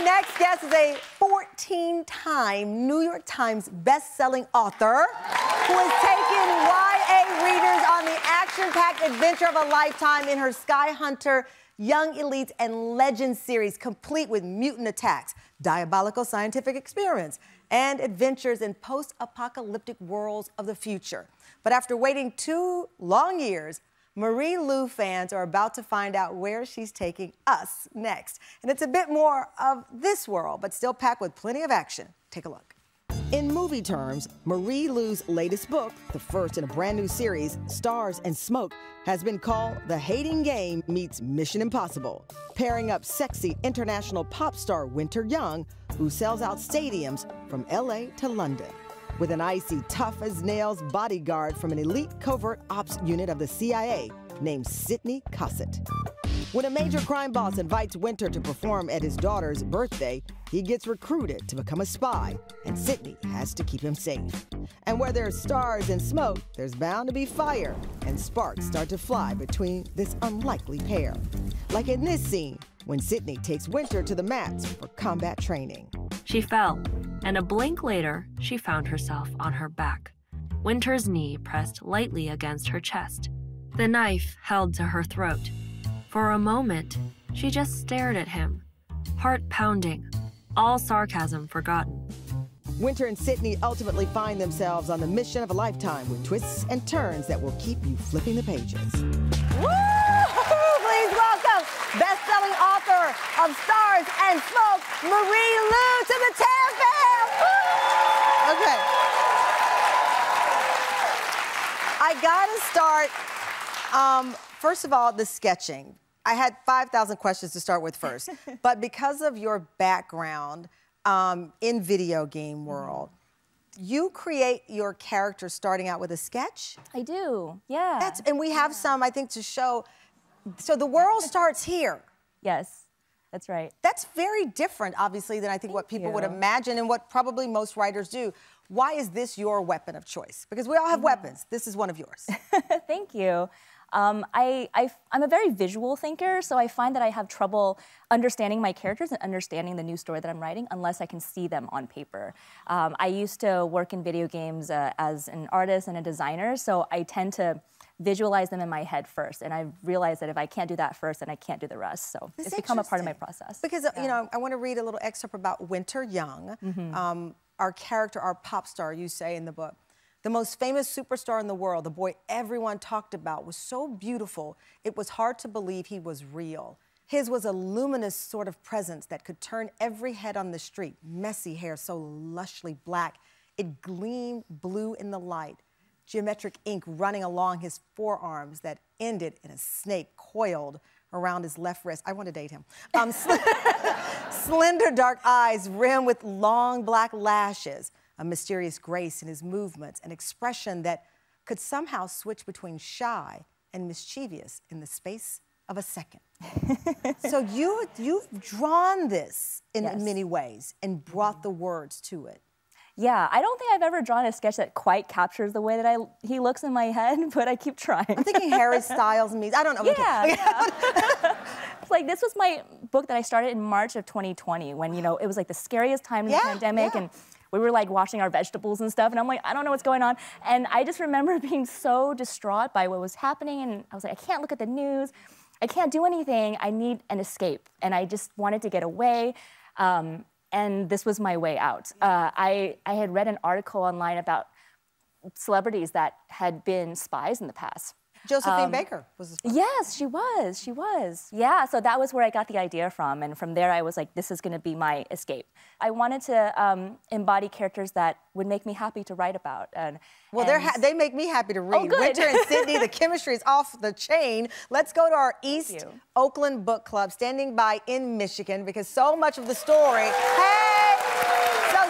next guest is a 14-time New York Times best-selling author who has taken YA readers on the action-packed adventure of a lifetime in her Skyhunter, Young Elites, and Legends series, complete with mutant attacks, diabolical scientific experiments, and adventures in post-apocalyptic worlds of the future. But after waiting 2 long years, Marie Lu fans are about to find out where she's taking us next. And it's a bit more of this world, but still packed with plenty of action. Take a look. In movie terms, Marie Lu's latest book, the first in a brand new series, Stars and Smoke, has been called The Hating Game Meets Mission Impossible, pairing up sexy international pop star Winter Young, who sells out stadiums from LA to London, with an icy, tough-as-nails bodyguard from an elite covert ops unit of the CIA named Sydney Cossett. When a major crime boss invites Winter to perform at his daughter's birthday, he gets recruited to become a spy, and Sydney has to keep him safe. And where there's stars and smoke, there's bound to be fire, and sparks start to fly between this unlikely pair. Like in this scene, when Sydney takes Winter to the mats for combat training. She fell, and a blink later, she found herself on her back. Winter's knee pressed lightly against her chest, the knife held to her throat. For a moment, she just stared at him, heart pounding, all sarcasm forgotten. Winter and Sydney ultimately find themselves on the mission of a lifetime with twists and turns that will keep you flipping the pages. Woo-hoo! Please welcome best-selling author of Stars and Smoke, Marie Lu, to the Tam Fam! Woo! Okay. I gotta start. First of all, the sketching. I had 5,000 questions to start with first, but because of your background in video game world, you create your character starting out with a sketch? I do, yeah. And we have some, I think, to show. So the world starts here. Yes, that's right. That's very different, obviously, than I think what people would imagine and what probably most writers do. Why is this your weapon of choice? Because we all have weapons. This is one of yours. Thank you. I'm a very visual thinker, so I find that I have trouble understanding my characters and understanding the new story that I'm writing unless I can see them on paper. I used to work in video games as an artist and a designer, so I tend to visualize them in my head first, and I realized that if I can't do that first, then I can't do the rest. So it's become a part of my process. Because, you know, I want to read a little excerpt about Winter Young, our character, our pop star, you say in the book. The most famous superstar in the world, the boy everyone talked about, was so beautiful, it was hard to believe he was real. His was a luminous sort of presence that could turn every head on the street. Messy hair, so lushly black, it gleamed blue in the light. Geometric ink running along his forearms that ended in a snake coiled around his left wrist. I want to date him. Slender dark eyes rimmed with long black lashes. A mysterious grace in his movements, an expression that could somehow switch between shy and mischievous in the space of a second. So you've drawn this in many ways and brought the words to it. Yeah, I don't think I've ever drawn a sketch that quite captures the way that he looks in my head, but I keep trying. I'm thinking Harry Styles meets, I don't know. Yeah. Okay. Like, this was my book that I started in March of 2020 when, you know, it was like the scariest time in the pandemic, and we were like washing our vegetables and stuff, and I'm like, I don't know what's going on. And I just remember being so distraught by what was happening, and I was like, I can't look at the news. I can't do anything. I need an escape. And I just wanted to get away, and this was my way out. I had read an article online about celebrities that had been spies in the past. Josephine Baker was a spy. Yes, she was, Yeah, so that was where I got the idea from, and from there I was like, this is gonna be my escape. I wanted to embody characters that would make me happy to write about. Well, they make me happy to read. Oh, good. Winter and Sydney, the chemistry is off the chain. Let's go to our East Oakland Book Club, standing by in Michigan, because so much of the story,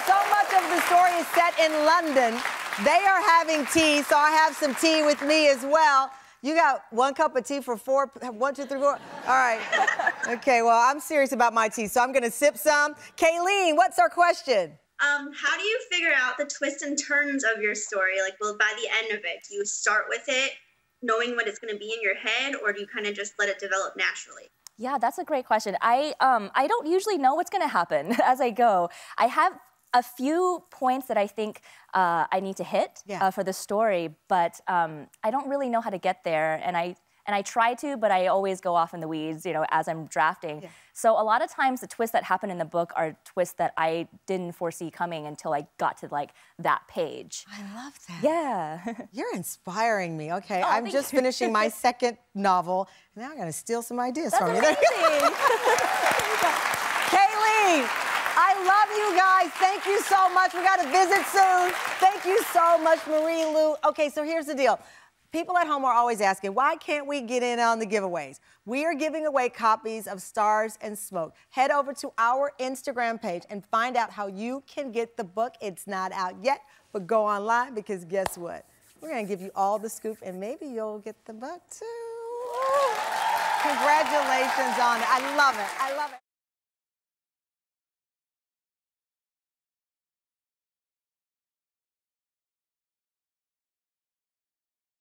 so much of the story is set in London. They are having tea, so I have some tea with me as well. You got one cup of tea for four, one, two, three, four. All right. Okay, well, I'm serious about my tea, so I'm gonna sip some. Kayleen, what's our question? How do you figure out the twists and turns of your story? Like, well, by the end of it, do you start with it knowing what it's gonna be in your head, or do you kind of just let it develop naturally? Yeah, that's a great question. I don't usually know what's going to happen as I go. I have a few points that I think I need to hit for the story, but I don't really know how to get there, and I try to, but I always go off in the weeds, you know, as I'm drafting. Yeah. So a lot of times the twists that happen in the book are twists that I didn't foresee coming until I got to, like, that page. I love that. Yeah. You're inspiring me. Okay, oh, I'm just finishing my second novel. Now I'm going to steal some ideas from you. That's amazing. Kaylee! I love you guys. Thank you so much. We got to visit soon. Thank you so much, Marie Lu. Okay, so here's the deal. People at home are always asking, why can't we get in on the giveaways? We are giving away copies of Stars and Smoke. Head over to our Instagram page and find out how you can get the book. It's not out yet, but go online because guess what? We're going to give you all the scoop and maybe you'll get the book too. Congratulations on it. I love it. I love it.